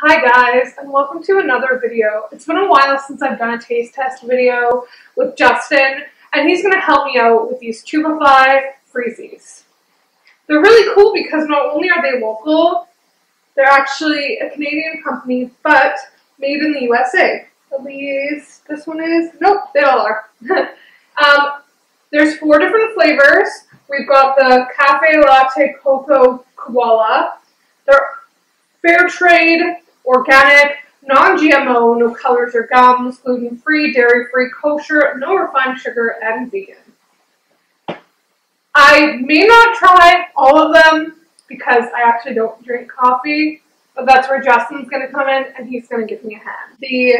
Hi guys, and welcome to another video. It's been a while since I've done a taste test video with Justin, and he's going to help me out with these Tubify Freezies. They're really cool because not only are they local, they're actually a Canadian company, but made in the USA. At least this one is. Nope, they all are. There's four different flavors. We've got the Cafe Latte Cocoa Koala. They're fair trade, organic, non-GMO, no colors or gums, gluten-free, dairy-free, kosher, no refined sugar, and vegan. I may not try all of them because I actually don't drink coffee, but that's where Justin's going to come in and he's going to give me a hand. The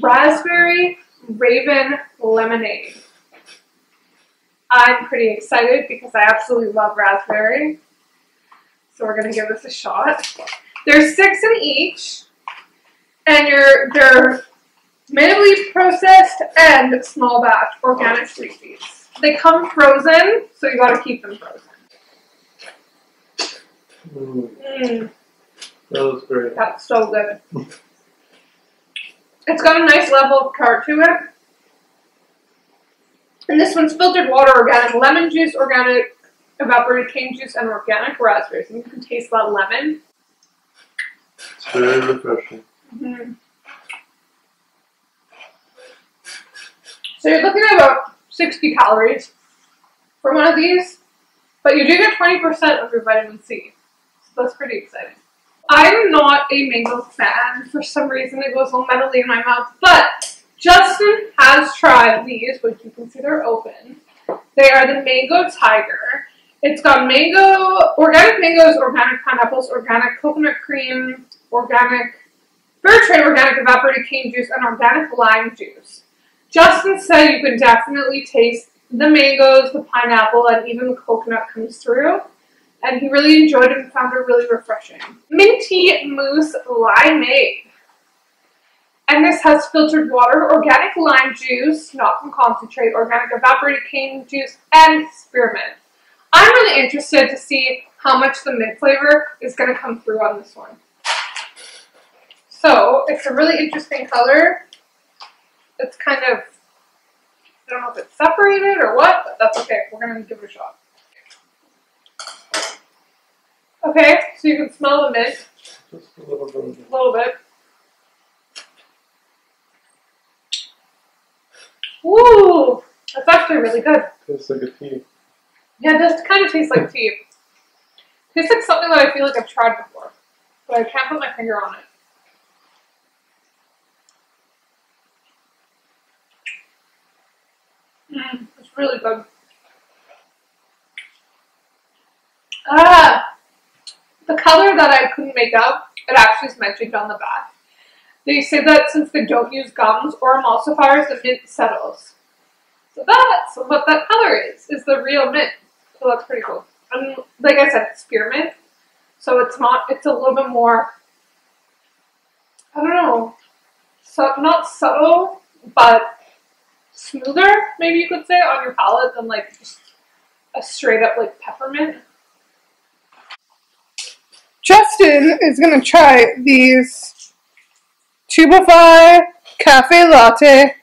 Raspberry Raven Lemonade. I'm pretty excited because I absolutely love raspberry. So we're going to give this a shot. There's six in each, and they're minimally processed and small batch organic Freezies. They come frozen, so you got to keep them frozen. That looks great. That's so good. It's got a nice level of tart to it. And this one's filtered water, organic lemon juice, organic evaporated cane juice, and organic raspberries, and you can taste that lemon. It's very refreshing. So you're looking at about 60 calories for one of these, but you do get 20% of your vitamin C, so that's pretty exciting. I'm not a mango fan. For some reason it goes all metally in my mouth, but Justin has tried these, which you can see they're open. They are the Mango Tiger. It's got mango, organic mangoes, organic pineapples, organic coconut cream, organic fair trade, organic evaporated cane juice, and organic lime juice. Justin said you can definitely taste the mangoes, the pineapple, and even the coconut comes through. And he really enjoyed it and found it really refreshing. Minty Mousse Limeade. And this has filtered water, organic lime juice, not from concentrate, organic evaporated cane juice, and spearmint. I'm really interested to see how much the mint flavor is going to come through on this one. So, it's a really interesting color. It's kind of, I don't know if it's separated or what, but that's okay. We're going to give it a shot. Okay, so you can smell the mint. Just a little bit. Ooh, that's actually really good. Tastes like a tea. Yeah, it does kind of taste like tea. Tastes like something that I feel like I've tried before, but I can't put my finger on it. It's really good. The color that I couldn't make up, it actually is mentioned on the back. They say that since they don't use gums or emulsifiers, the mint settles. So that's what that color is the real mint. So that's pretty cool. And like I said, spearmint. So it's not, it's a little bit more, I don't know, so not subtle, but smoother, maybe you could say, on your palate than like just a straight up like peppermint. Justin is going to try these Tubify Cafe Latte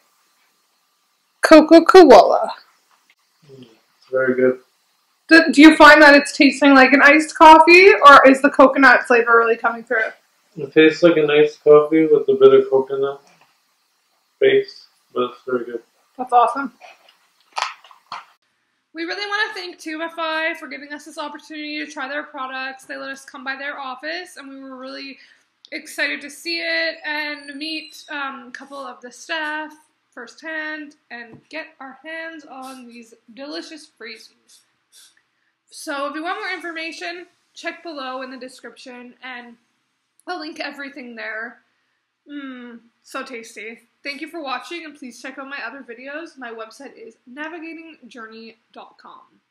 Cocoa Koala. It's very good. Do you find that it's tasting like an iced coffee, or is the coconut flavor really coming through? It tastes like an iced coffee with a bit of coconut base, but it's very good. That's awesome. We really want to thank Tubify for giving us this opportunity to try their products. They let us come by their office, and we were really excited to see it and meet a couple of the staff firsthand and get our hands on these delicious Freezies. So if you want more information, check below in the description and I'll link everything there. So tasty. Thank you for watching, and please check out my other videos. My website is navigatingjourney.com.